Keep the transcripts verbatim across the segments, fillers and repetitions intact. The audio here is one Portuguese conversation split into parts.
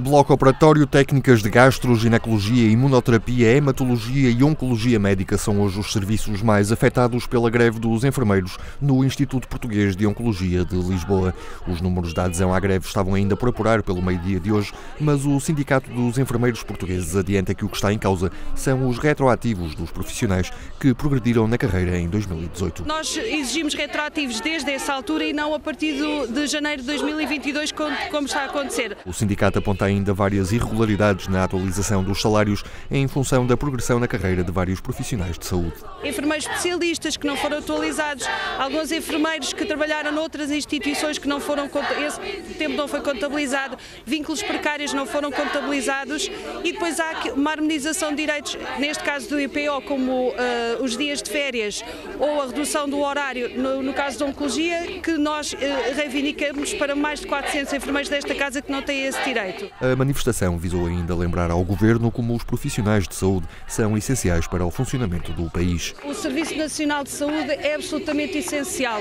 Bloco operatório, técnicas de gastro, ginecologia, imunoterapia, hematologia e oncologia médica são hoje os serviços mais afetados pela greve dos enfermeiros no Instituto Português de Oncologia de Lisboa. Os números da adesão à greve estavam ainda por apurar pelo meio-dia de hoje, mas o Sindicato dos Enfermeiros Portugueses adianta que o que está em causa são os retroativos dos profissionais que progrediram na carreira em dois mil e dezoito. Nós exigimos retroativos desde essa altura e não a partir de janeiro de dois mil e vinte e dois, como está a acontecer. O sindicato aponta ainda várias irregularidades na atualização dos salários em função da progressão na carreira de vários profissionais de saúde. Enfermeiros especialistas que não foram atualizados, alguns enfermeiros que trabalharam noutras instituições que não foram, esse tempo não foi contabilizado, vínculos precários não foram contabilizados e depois há uma harmonização de direitos, neste caso do I P O, como uh, os dias de férias ou a redução do horário, no, no caso de oncologia, que nós uh, reivindicamos para mais de quatrocentos enfermeiros desta casa que não têm esse direito. A manifestação visou ainda lembrar ao Governo como os profissionais de saúde são essenciais para o funcionamento do país. O Serviço Nacional de Saúde é absolutamente essencial.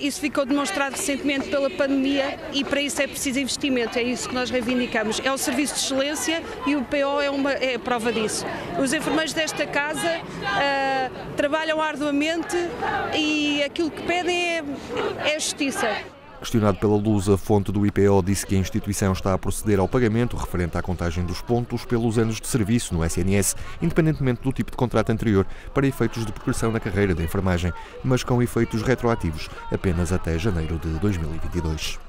Isso ficou demonstrado recentemente pela pandemia e para isso é preciso investimento, é isso que nós reivindicamos. É um serviço de excelência e o P O é, uma, é a prova disso. Os enfermeiros desta casa uh, trabalham arduamente e aquilo que pedem é, é justiça. Questionado pela Lusa, fonte do I P O disse que a instituição está a proceder ao pagamento referente à contagem dos pontos pelos anos de serviço no S N S, independentemente do tipo de contrato anterior, para efeitos de progressão na carreira de enfermagem, mas com efeitos retroativos apenas até janeiro de dois mil e vinte e dois.